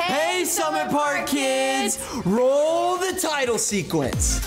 Hey Summit Park Kids! Roll the title sequence!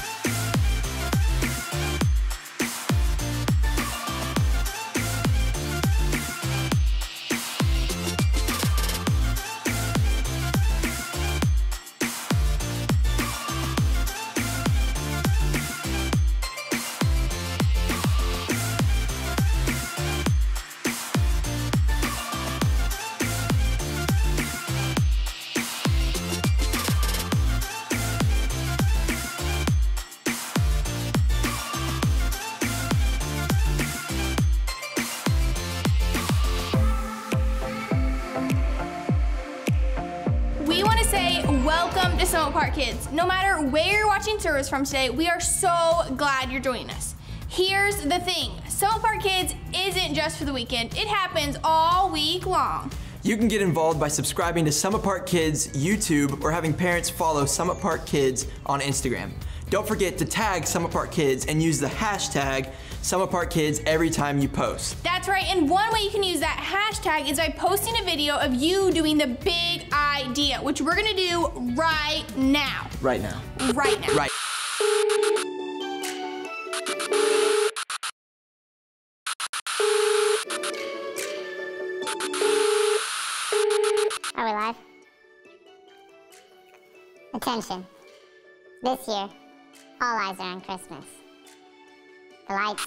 Welcome to Summit Park Kids. No matter where you're watching service from today, we are so glad you're joining us. Here's the thing, Summit Park Kids isn't just for the weekend. It happens all week long. You can get involved by subscribing to Summit Park Kids YouTube or having parents follow Summit Park Kids on Instagram. Don't forget to tag Summit Park Kids and use the hashtag Summit Park Kids every time you post. That's right, and one way you can use that hashtag is by posting a video of you doing the big idea, which we're gonna do right now. Right now. Right now. Right. Are we live? Attention. This year, all eyes are on Christmas. The lights,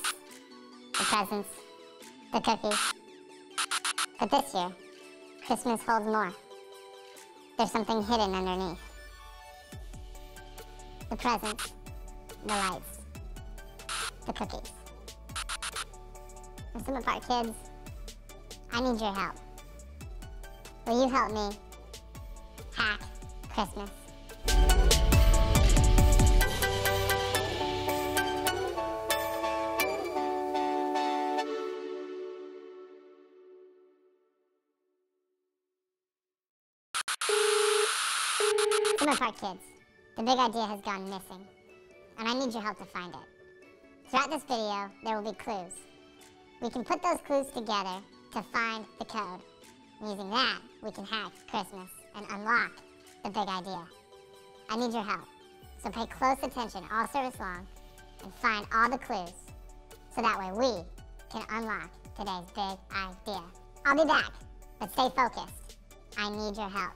the presents, the cookies. But this year, Christmas holds more. There's something hidden underneath. The presents, the lights, the cookies. And Summit Park Kids, I need your help. Will you help me hack Christmas? Summit Park Kids, the big idea has gone missing, and I need your help to find it. Throughout this video, there will be clues. We can put those clues together to find the code. Using that, we can hack Christmas and unlock the big idea. I need your help, so pay close attention all service long and find all the clues, so that way we can unlock today's big idea. I'll be back, but stay focused. I need your help.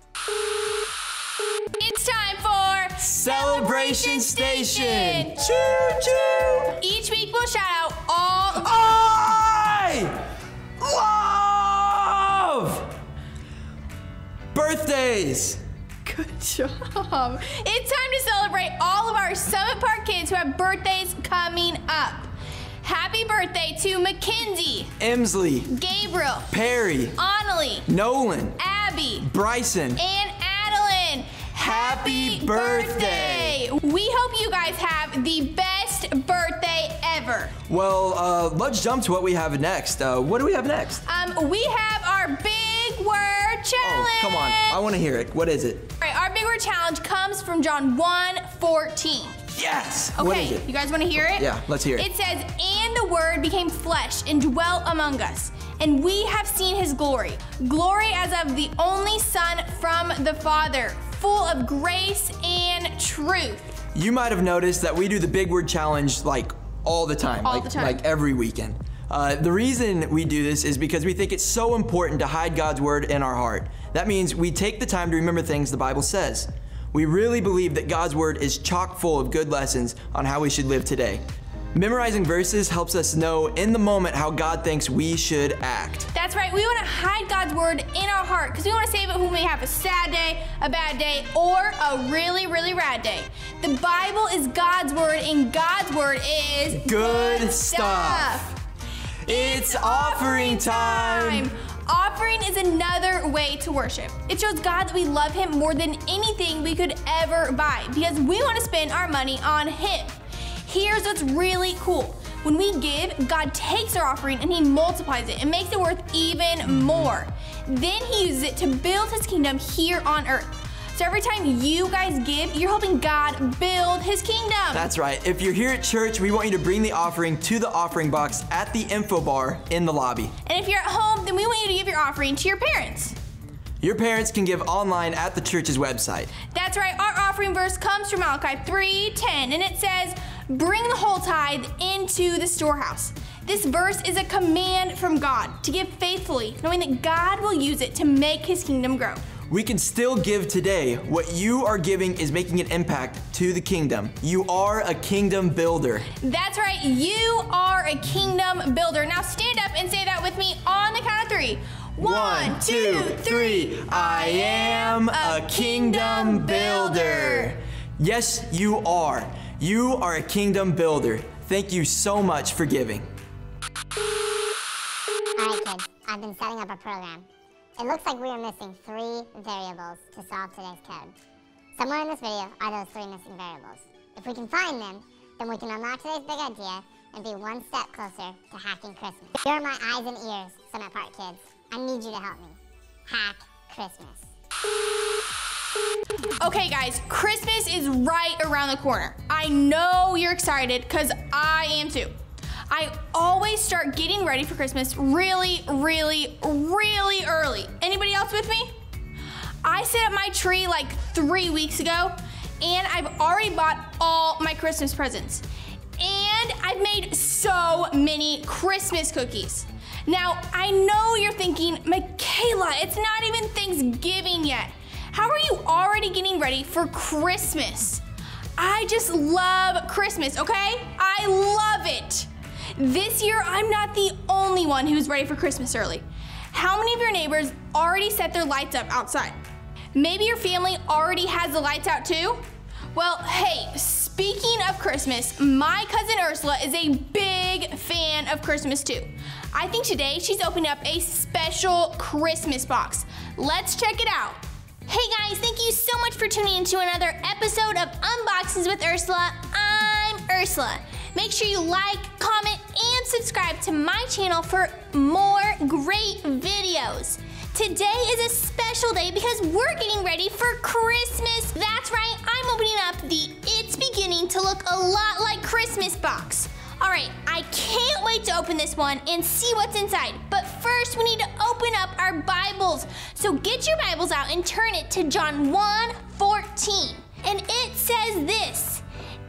It's time for Celebration Station! Choo-choo! Each week we'll shout out all... I love birthdays! Good job! It's time to celebrate all of our Summit Park Kids who have birthdays coming up. Happy birthday to Mackenzie, Emsley, Gabriel, Perry, Annalie, Nolan, Abby, Bryson, and Happy birthday! We hope you guys have the best birthday ever. Well, let's jump to what we have next. What do we have next? We have our big word challenge. Oh, come on. I want to hear it. What is it? All right, our big word challenge comes from John 1:14. Yes! Okay, what is it? You guys want to hear it? Yeah, let's hear it. It says, and the word became flesh and dwelt among us. And we have seen his glory, glory as of the only Son from the Father, full of grace and truth. You might have noticed that we do the Big Word Challenge like all the time. Like every weekend. The reason we do this is because we think it's so important to hide God's word in our heart. That means we take the time to remember things the Bible says. We really believe that God's word is chock full of good lessons on how we should live today. Memorizing verses helps us know in the moment how God thinks we should act. That's right, we want to hide God's word in our heart because we want to save it when we have a sad day, a bad day, or a really, really rad day. The Bible is God's word and God's word is good stuff. It's offering time. Offering is another way to worship. It shows God that we love him more than anything we could ever buy because we want to spend our money on him. Here's what's really cool. When we give, God takes our offering and he multiplies it and makes it worth even more. Then he uses it to build his kingdom here on earth. So every time you guys give, you're helping God build his kingdom. That's right. If you're here at church, we want you to bring the offering to the offering box at the info bar in the lobby. And if you're at home, then we want you to give your offering to your parents. Your parents can give online at the church's website. That's right. Our offering verse comes from Malachi 3:10, and it says, "Bring the whole tithe into the storehouse." This verse is a command from God to give faithfully, knowing that God will use it to make his kingdom grow. We can still give today. What you are giving is making an impact to the kingdom. You are a kingdom builder. That's right. You are a kingdom builder. Now stand up and say that with me on the count of three. 1, 2, 3. I am a kingdom builder. Yes, you are. You are a kingdom builder. Thank you so much for giving. All right, kids, I've been setting up a program. It looks like we are missing 3 variables to solve today's code. Somewhere in this video are those 3 missing variables. If we can find them, then we can unlock today's big idea and be one step closer to hacking Christmas. Here are my eyes and ears, Summit Park Kids. I need you to help me. Hack Christmas. Okay guys, Christmas is right around the corner. I know you're excited because I am too. I always start getting ready for Christmas really early. Anybody else with me? I set up my tree like 3 weeks ago, and I've already bought all my Christmas presents. And I've made so many Christmas cookies. Now, I know you're thinking, Michaela, it's not even Thanksgiving yet. How are you already getting ready for Christmas? I just love Christmas, okay? I love it. This year, I'm not the only one who's ready for Christmas early. How many of your neighbors already set their lights up outside? Maybe your family already has the lights out too? Well, hey, speaking of Christmas, my cousin Ursula is a big fan of Christmas too. I think today she's opening up a special Christmas box. Let's check it out. Hey guys, thank you so much for tuning in to another episode of Unboxings with Ursula. I'm Ursula. Make sure you like, comment, and subscribe to my channel for more great videos. Today is a special day because we're getting ready for Christmas. That's right, I'm opening up the It's Beginning to Look a Lot Like Christmas box. All right, I can't wait to open this one and see what's inside. But first, we need to open up our Bibles. So get your Bibles out and turn it to John 1:14. And it says this,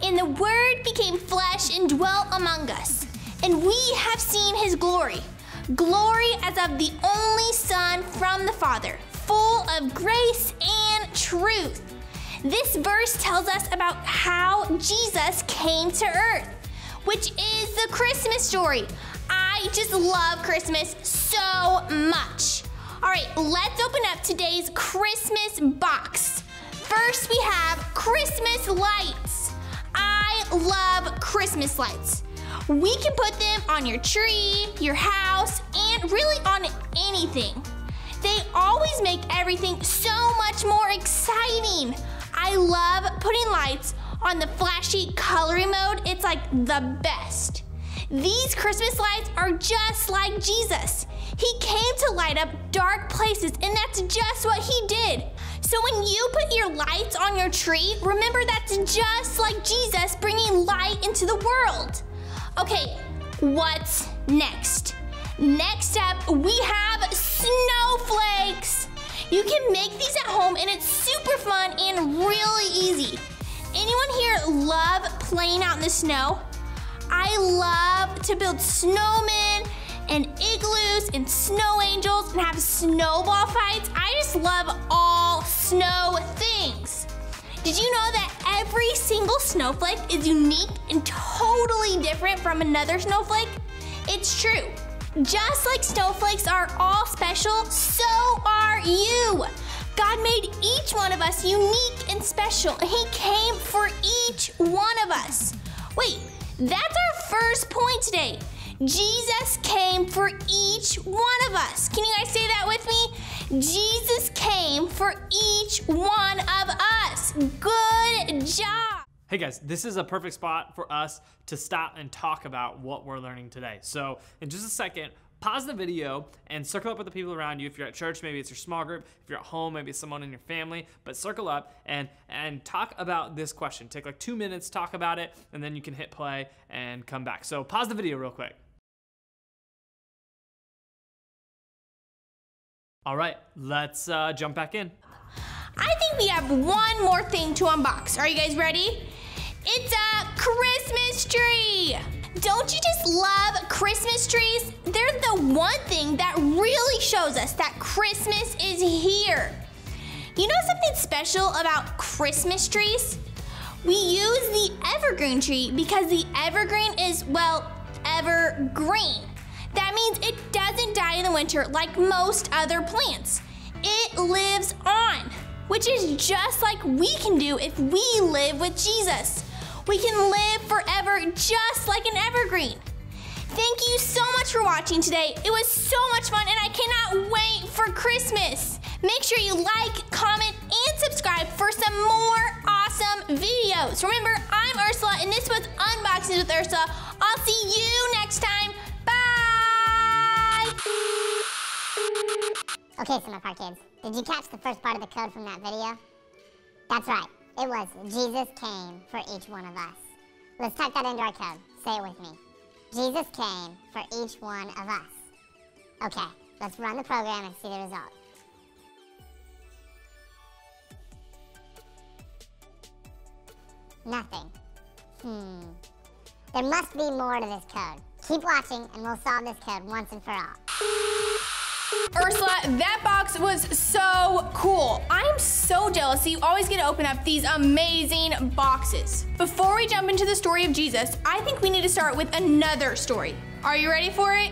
"And the Word became flesh and dwelt among us, and we have seen his glory, glory as of the only Son from the Father, full of grace and truth." This verse tells us about how Jesus came to earth, which is the Christmas story. I just love Christmas so much. All right, let's open up today's Christmas box. First, we have Christmas lights. I love Christmas lights. We can put them on your tree, your house, and really on anything. They always make everything so much more exciting. I love putting lights on the flashy coloring mode. It's like the best. These Christmas lights are just like Jesus. He came to light up dark places, and that's just what he did. So when you put your lights on your tree, remember that's just like Jesus bringing light into the world. Okay, what's next? Next up, we have snowflakes. You can make these at home, and it's super fun and really easy. Anyone here love playing out in the snow? I love to build snowmen and igloos and snow angels and have snowball fights. I just love all snow things. Did you know that every single snowflake is unique and totally different from another snowflake? It's true. Just like snowflakes are all special, so are you. God made each one of us unique and special, and he came for each one of us. Wait, that's our first point today. Jesus came for each one of us. Can you guys say that with me? Jesus came for each one of us. Good job. Hey guys, this is a perfect spot for us to stop and talk about what we're learning today. So in just a second, pause the video and circle up with the people around you. If you're at church, maybe it's your small group. If you're at home, maybe it's someone in your family. But circle up and talk about this question. Take like 2 minutes, talk about it, and then you can hit play and come back. So pause the video real quick. All right, let's jump back in. I think we have one more thing to unbox. Are you guys ready? It's a Christmas tree. Don't you just love Christmas trees? They're the one thing that really shows us that Christmas is here. You know something special about Christmas trees? We use the evergreen tree because the evergreen is, well, evergreen. That means it doesn't die in the winter like most other plants. It lives on, which is just like we can do if we live with Jesus. We can live forever just like an evergreen. Thank you so much for watching today. It was so much fun and I cannot wait for Christmas. Make sure you like, comment, and subscribe for some more awesome videos. Remember, I'm Ursula and this was Unboxings with Ursula. I'll see you next time. Bye! Okay, Summit Park Kids, did you catch the first part of the code from that video? That's right. It was Jesus came for each one of us. Let's type that into our code. Say it with me. Jesus came for each one of us. Okay, let's run the program and see the result. Nothing. There must be more to this code. Keep watching and we'll solve this code once and for all. Ursula, that box was so cool. I'm so jealous that you always get to open up these amazing boxes. Before we jump into the story of Jesus, I think we need to start with another story. Are you ready for it?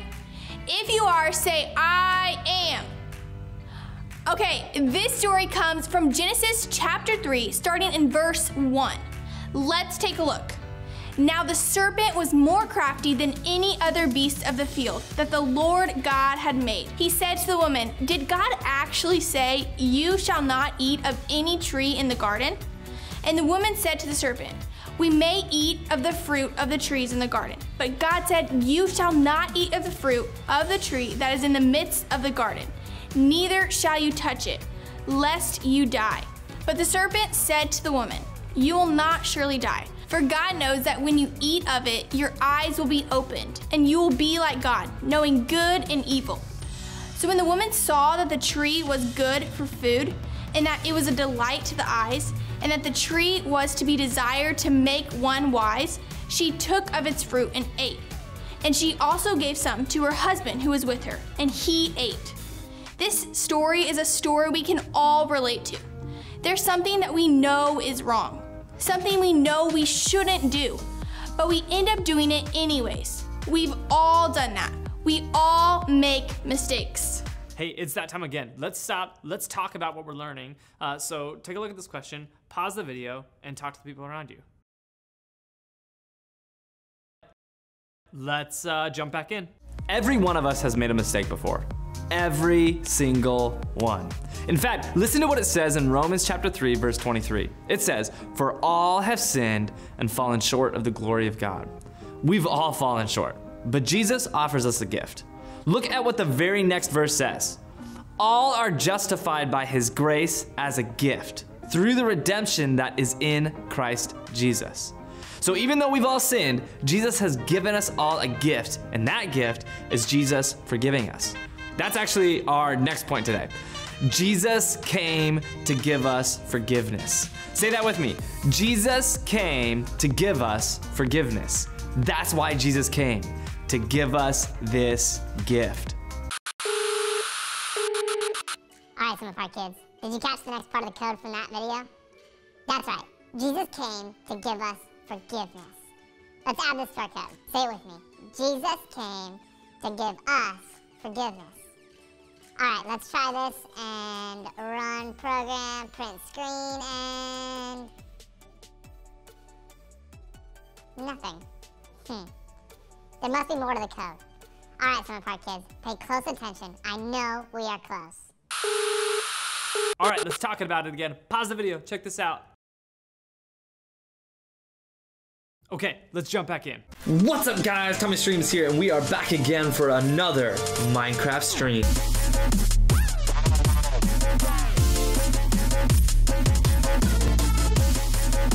If you are, say, I am. Okay, this story comes from Genesis chapter 3, starting in verse 1. Let's take a look. Now the serpent was more crafty than any other beast of the field that the Lord God had made. He said to the woman, "Did God actually say, 'You shall not eat of any tree in the garden?'" And the woman said to the serpent, "We may eat of the fruit of the trees in the garden." But God said, "You shall not eat of the fruit of the tree that is in the midst of the garden, neither shall you touch it, lest you die." But the serpent said to the woman, "You will not surely die. For God knows that when you eat of it, your eyes will be opened, and you will be like God, knowing good and evil." So when the woman saw that the tree was good for food, and that it was a delight to the eyes, and that the tree was to be desired to make one wise, she took of its fruit and ate. And she also gave some to her husband who was with her, and he ate. This story is a story we can all relate to. There's something that we know is wrong, something we know we shouldn't do, but we end up doing it anyways. We've all done that. We all make mistakes. Hey, it's that time again. Let's stop, let's talk about what we're learning. So take a look at this question, pause the video, and talk to the people around you. Let's jump back in. Every one of us has made a mistake before. Every single one. In fact, listen to what it says in Romans chapter 3, verse 23. It says, "For all have sinned and fallen short of the glory of God." We've all fallen short, but Jesus offers us a gift. Look at what the very next verse says. "All are justified by his grace as a gift through the redemption that is in Christ Jesus." So even though we've all sinned, Jesus has given us all a gift, and that gift is Jesus forgiving us. That's actually our next point today. Jesus came to give us forgiveness. Say that with me. Jesus came to give us forgiveness. That's why Jesus came, to give us this gift. All right, Summit Park Kids, did you catch the next part of the code from that video? That's right, Jesus came to give us forgiveness. Let's add this to our code. Say it with me. Jesus came to give us forgiveness. All right, let's try this and run program, print screen, and nothing. There must be more to the code. All right, Summit Park Kids, pay close attention. I know we are close. All right, let's talk about it again. Pause the video, check this out. Okay, let's jump back in. What's up guys, Tommy Streams here, and we are back again for another Minecraft stream.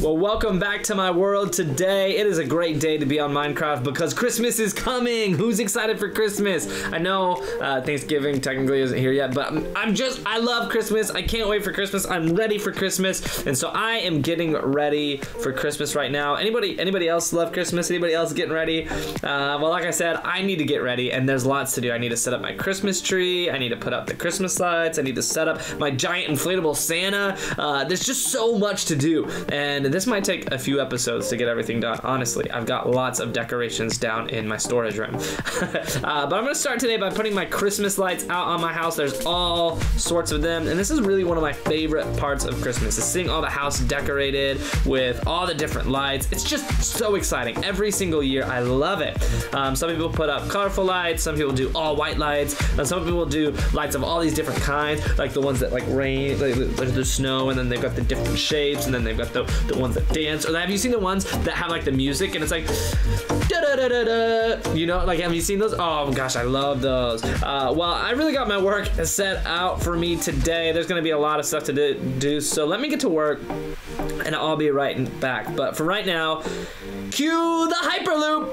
Well, welcome back to my world today. It is a great day to be on Minecraft because Christmas is coming. Who's excited for Christmas? I know Thanksgiving technically isn't here yet, but I love Christmas. I can't wait for Christmas. I'm ready for Christmas. And so I am getting ready for Christmas right now. Anybody else love Christmas? Anybody else getting ready? Well, like I said, I need to get ready and there's lots to do. I need to set up my Christmas tree. I need to put up the Christmas lights. I need to set up my giant inflatable Santa. There's just so much to do. And this might take a few episodes to get everything done. Honestly, I've got lots of decorations down in my storage room. But I'm gonna start today by putting my Christmas lights out on my house. There's all sorts of them. And this is really one of my favorite parts of Christmas, is seeing all the house decorated with all the different lights. It's just so exciting. Every single year, I love it. Some people put up colorful lights. Some people do all white lights. And some people do lights of all these different kinds, like the ones that like rain, like the snow, and then they've got the different shapes, and then they've got the ones that dance. Or have you seen the ones that have like the music and it's like da da da da da? You know, like, have you seen those? Oh my gosh, I love those. Well, I really got my work set out for me today. There's gonna be a lot of stuff to do, so let me get to work and I'll be right back. But for right now, cue the Hyperloop.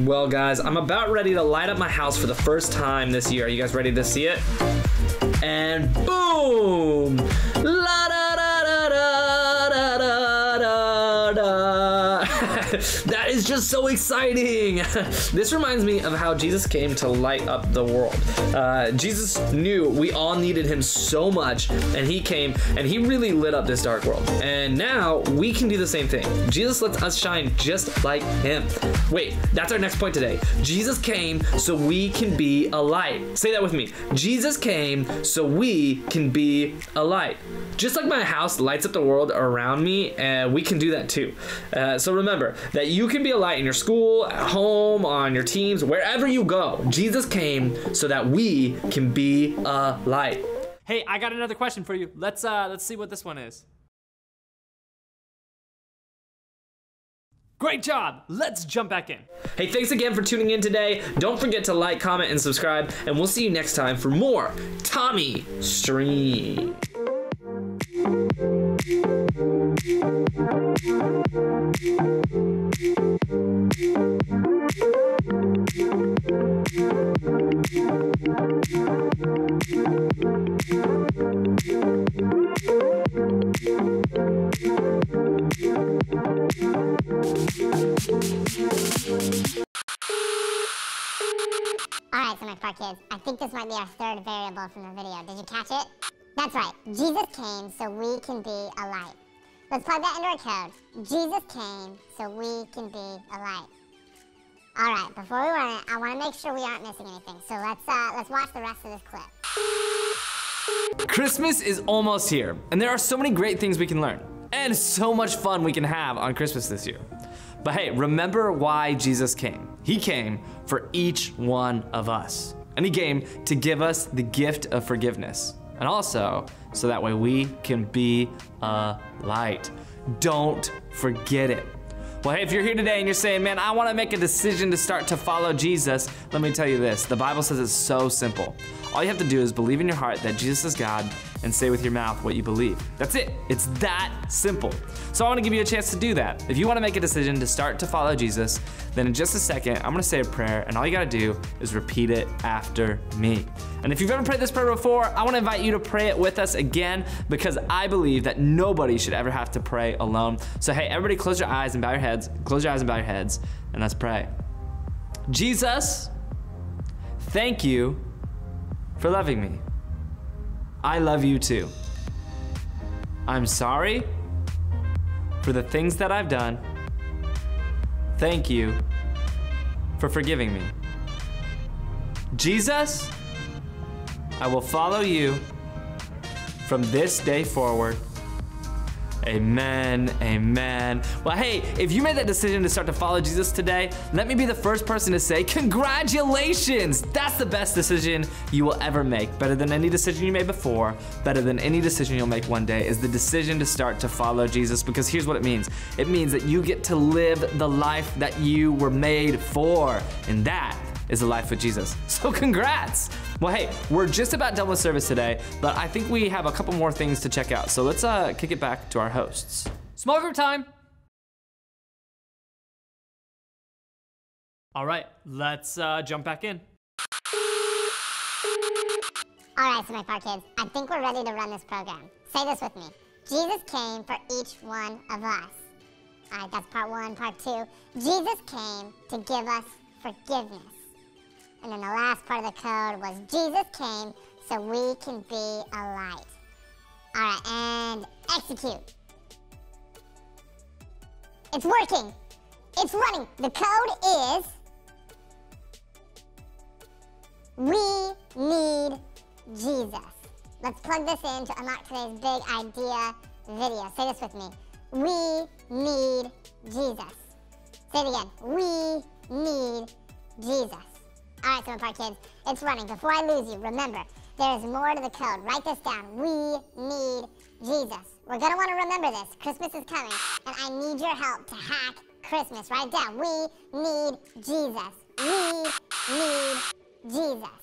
Well guys, I'm about ready to light up my house for the first time this year. Are you guys ready to see it? And boom! La da da da da da da da. That is just so exciting. This reminds me of how Jesus came to light up the world. Jesus knew we all needed him so much, and he came and he really lit up this dark world. And now we can do the same thing. Jesus lets us shine just like him. Wait, that's our next point today. Jesus came so we can be a light. Say that with me. Jesus came so we can be a light. Just like my house lights up the world around me, we can do that too. So remember that you can be a light in your school, at home, on your teams, wherever you go. Jesus came so that we can be a light. Hey, I got another question for you. Let's see what this one is. Great job, let's jump back in. Hey, thanks again for tuning in today. Don't forget to like, comment, and subscribe, and we'll see you next time for more Tommy Streams. Alright, Summit Park Kids, I think this might be our third variable from the video. Did you catch it? That's right, Jesus came so we can be a light. Let's plug that into our code. Jesus came so we can be a light. Alright, before we run it, I want to make sure we aren't missing anything. So let's watch the rest of this clip. Christmas is almost here, and there are so many great things we can learn, and so much fun we can have on Christmas this year. But hey, remember why Jesus came. He came for each one of us. And he came to give us the gift of forgiveness. And also, so that way we can be a light. Don't forget it. Well, hey, if you're here today and you're saying, man, I wanna make a decision to start to follow Jesus, let me tell you this, the Bible says it's so simple. All you have to do is believe in your heart that Jesus is God and say with your mouth what you believe. That's it. It's that simple. So I want to give you a chance to do that. If you want to make a decision to start to follow Jesus, then in just a second, I'm going to say a prayer, and all you got to do is repeat it after me. And if you've ever prayed this prayer before, I want to invite you to pray it with us again, because I believe that nobody should ever have to pray alone. So hey, everybody close your eyes and bow your heads. Close your eyes and bow your heads, and let's pray. Jesus, thank you for loving me. I love you too. I'm sorry for the things that I've done. Thank you for forgiving me. Jesus, I will follow you from this day forward. Amen, amen. Well, hey, if you made that decision to start to follow Jesus today, let me be the first person to say, congratulations! That's the best decision you will ever make. Better than any decision you made before, better than any decision you'll make one day, is the decision to start to follow Jesus, because here's what it means. It means that you get to live the life that you were made for, and that is a life with Jesus. So congrats. Well, hey, we're just about done with service today, but I think we have a couple more things to check out. So let's kick it back to our hosts. Small group time. All right, let's jump back in. All right, Summit Park Kids, I think we're ready to run this program. Say this with me. Jesus came for each one of us. All right, that's part one. Part two, Jesus came to give us forgiveness. And then the last part of the code was Jesus came so we can be a light. All right, and execute. It's working. It's running. The code is we need Jesus. Let's plug this in to unlock today's big idea video. Say this with me. We need Jesus. Say it again. We need Jesus. All right, Summit Park Kids, it's running. Before I lose you, remember, there's more to the code. Write this down. We need Jesus. We're going to want to remember this. Christmas is coming, and I need your help to hack Christmas. Write it down. We need Jesus. We need Jesus.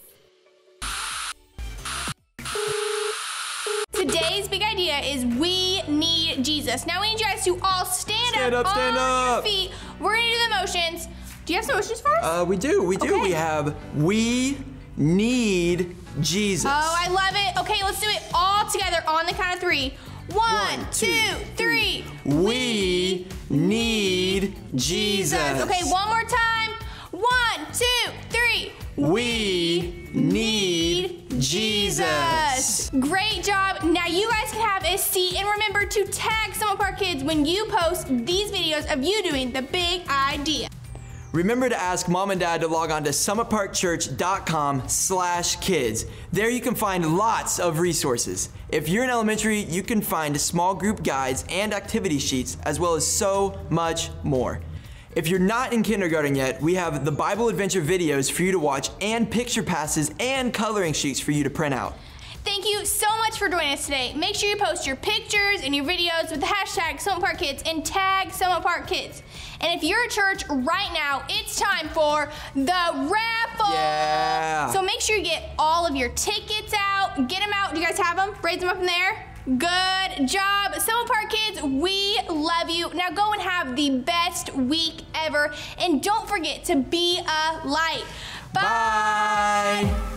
Today's big idea is we need Jesus. Now, we need you guys to all stand up on your feet. We're going to do the motions. Do you have some motions for us? We do. Okay. We have, we need Jesus. Oh, I love it. Okay, let's do it all together on the count of three. One, two, three. We need Jesus. Okay, one more time. One, two, three. We need Jesus. Great job. Now you guys can have a seat, and remember to tag Summit Park Kids when you post these videos of you doing the big idea. Remember to ask mom and dad to log on to summitparkchurch.com/kids. There you can find lots of resources. If you're in elementary, you can find small group guides and activity sheets, as well as so much more. If you're not in kindergarten yet, we have the Bible Adventure videos for you to watch, and picture passes and coloring sheets for you to print out. Thank you so much for joining us today. Make sure you post your pictures and your videos with the hashtag Summit Park Kids and tag Summit Park Kids. And if you're a church right now, it's time for the raffle. Yeah. So make sure you get all of your tickets out. Get them out. Do you guys have them? Raise them up in there. Good job. Summit Park Kids, we love you. Now go and have the best week ever. And don't forget to be a light. Bye. Bye.